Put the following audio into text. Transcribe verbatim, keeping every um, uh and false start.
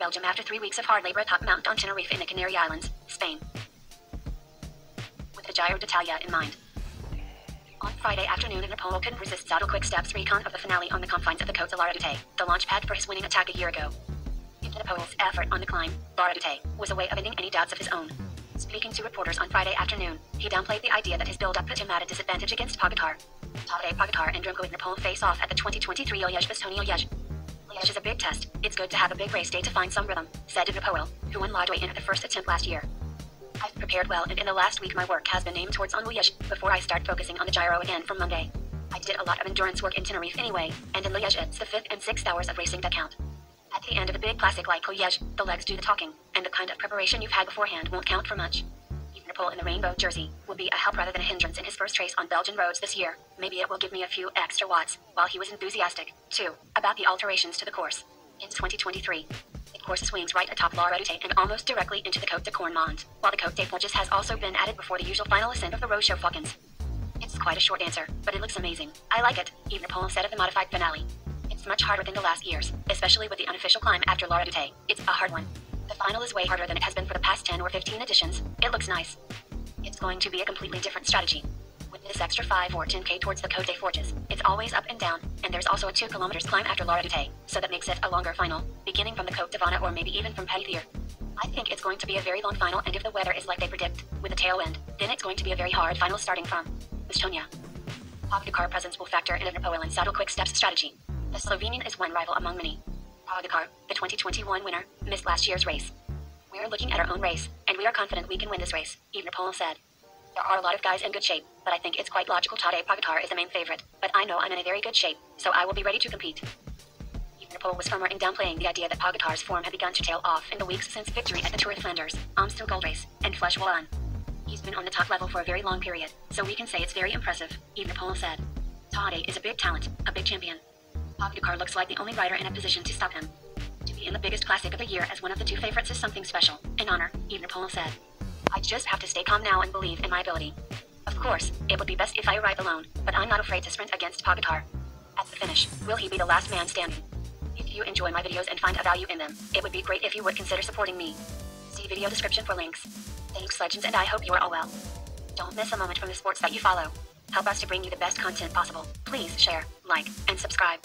Belgium after three weeks of hard labor at Hop Mountain on Tenerife in the Canary Islands, Spain, with the Giro d'Italia in mind. On Friday afternoon, Evenepoel couldn't resist his quick steps recon of the finale on the confines of the Côte de La Redoute, the launch pad for his winning attack a year ago. Evenepoel's effort on the climb, La Redoute, was a way of ending any doubts of his own. Speaking to reporters on Friday afternoon, he downplayed the idea that his build-up put him at a disadvantage against Pogačar. Tadej Pogačar and Remco Evenepoel face off at the twenty twenty-three Liège-Bastogne-Liège. Liège is a big test, it's good to have a big race day to find some rhythm, said Evenepoel, who won La Doyenne at the first attempt last year. I've prepared well, and in the last week my work has been aimed towards on Liège, before I start focusing on the Giro again from Monday. I did a lot of endurance work in Tenerife anyway, and in Liège it's the fifth and sixth hours of racing that count. At the end of a big classic like Liège, the legs do the talking, and the kind of preparation you've had beforehand won't count for much. Evenepoel in the rainbow jersey will be a help rather than a hindrance in his first race on Belgian roads this year. Maybe it will give me a few extra watts. While he was enthusiastic, too, about the alterations to the course in twenty twenty-three. The course swings right atop La Redoute and almost directly into the Cote de Cornémont, while the Côte des Forges has also been added before the usual final ascent of the Roche-aux-Faucons. It's quite a short answer, but it looks amazing. I like it, Evenepoel said of the modified finale. It's much harder than the last years, especially with the unofficial climb after La Redoute. It's a hard one. The final is way harder than it has been for the past ten or fifteen editions. It looks nice. It's going to be a completely different strategy. With this extra five or ten K towards the Côte des Forges, it's always up and down, and there's also a two kilometers climb after La Redoute, so that makes it a longer final, beginning from the Cote d'Avanna or maybe even from Petithier. I think it's going to be a very long final, and if the weather is like they predict, with a tailwind, then it's going to be a very hard final starting from Estonia. Pogačar's presence will factor in Evenepoel and saddle quick steps strategy. The Slovenian is one rival among many. Pogačar, the twenty twenty-one winner, missed last year's race. We're looking at our own race, and we are confident we can win this race, Evenepoel said. There are a lot of guys in good shape, but I think it's quite logical Tadej Pogačar is the main favorite, but I know I'm in a very good shape, so I will be ready to compete. Evenepoel was firmer in downplaying the idea that Pogačar's form had begun to tail off in the weeks since victory at the Tour of Flanders, Amstel Gold Race, and Flèche Wallon. He's been on the top level for a very long period, so we can say it's very impressive, Evenepoel said. Tadej is a big talent, a big champion. Pogačar looks like the only rider in a position to stop him. To be in the biggest classic of the year as one of the two favorites is something special, an honor, Evenepoel said. I just have to stay calm now and believe in my ability. Of course, it would be best if I arrive alone, but I'm not afraid to sprint against Pogačar. At the finish, will he be the last man standing? If you enjoy my videos and find a value in them, it would be great if you would consider supporting me. See video description for links. Thanks legends, and I hope you are all well. Don't miss a moment from the sports that you follow. Help us to bring you the best content possible. Please share, like, and subscribe.